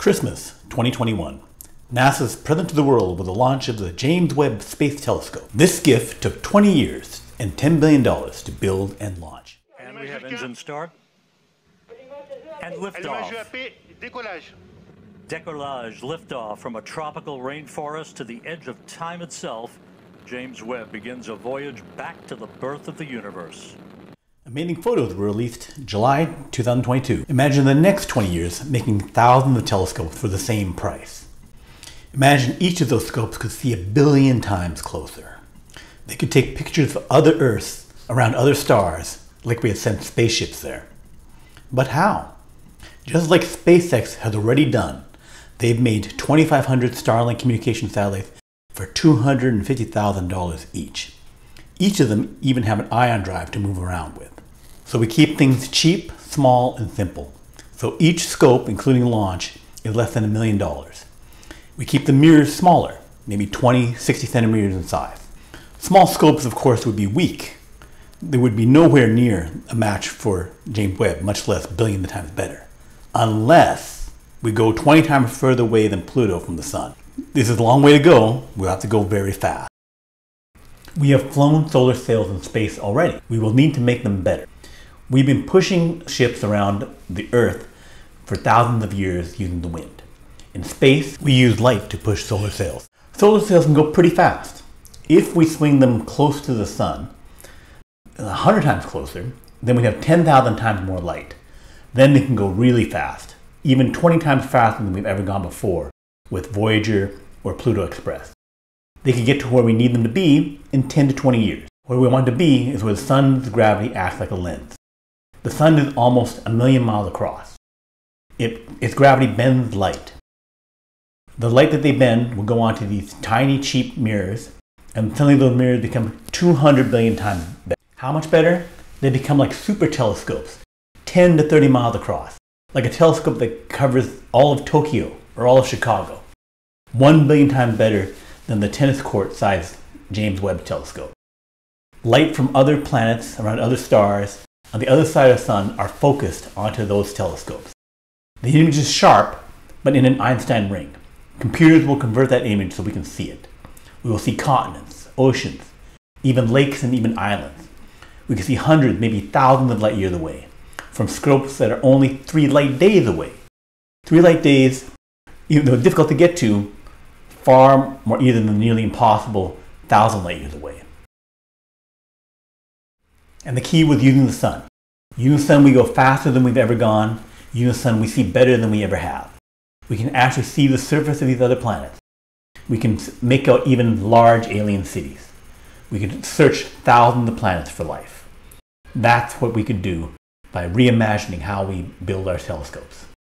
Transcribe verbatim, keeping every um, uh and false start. Christmas twenty twenty-one. NASA's present to the world with the launch of the James Webb Space Telescope. This gift took twenty years and ten billion dollars to build and launch. And we have engine start and liftoff. Decollage, liftoff from a tropical rainforest to the edge of time itself. James Webb begins a voyage back to the birth of the universe. Amazing photos were released July two thousand twenty-two. Imagine the next twenty years making thousands of telescopes for the same price. Imagine each of those scopes could see a billion times closer. They could take pictures of other Earths around other stars, like we had sent spaceships there. But how? Just like SpaceX has already done, they've made twenty-five hundred Starlink communication satellites for two hundred fifty thousand dollars each. Each of them even have an ion drive to move around with. So we keep things cheap, small, and simple. So each scope, including launch, is less than a million dollars. We keep the mirrors smaller, maybe twenty, sixty centimeters in size. Small scopes, of course, would be weak. They would be nowhere near a match for James Webb, much less billion times better. Unless we go twenty times further away than Pluto from the sun. This is a long way to go. We'll have to go very fast. We have flown solar sails in space already. We will need to make them better. We've been pushing ships around the Earth for thousands of years using the wind. In space, we use light to push solar sails. Solar sails can go pretty fast. If we swing them close to the sun, one hundred times closer, then we have ten thousand times more light. Then they can go really fast, even twenty times faster than we've ever gone before with Voyager or Pluto Express. They can get to where we need them to be in ten to twenty years. Where we want to be is where the sun's gravity acts like a lens. The sun is almost a million miles across. It, its gravity bends light. The light that they bend will go onto these tiny, cheap mirrors, and suddenly those mirrors become two hundred billion times better. How much better? They become like super telescopes, ten to thirty miles across, like a telescope that covers all of Tokyo or all of Chicago. One billion times better than the tennis court-sized James Webb telescope. Light from other planets around other stars on the other side of the sun are focused onto those telescopes. The image is sharp, but in an Einstein ring. Computers will convert that image so we can see it. We will see continents, oceans, even lakes and even islands. We can see hundreds, maybe thousands of light years away from scopes that are only three light days away. Three light days, even though difficult to get to, far more easy than the nearly impossible thousand light years away. And the key was using the sun. Using the sun, we go faster than we've ever gone. Using the sun, we see better than we ever have. We can actually see the surface of these other planets. We can make out even large alien cities. We can search thousands of planets for life. That's what we could do by reimagining how we build our telescopes.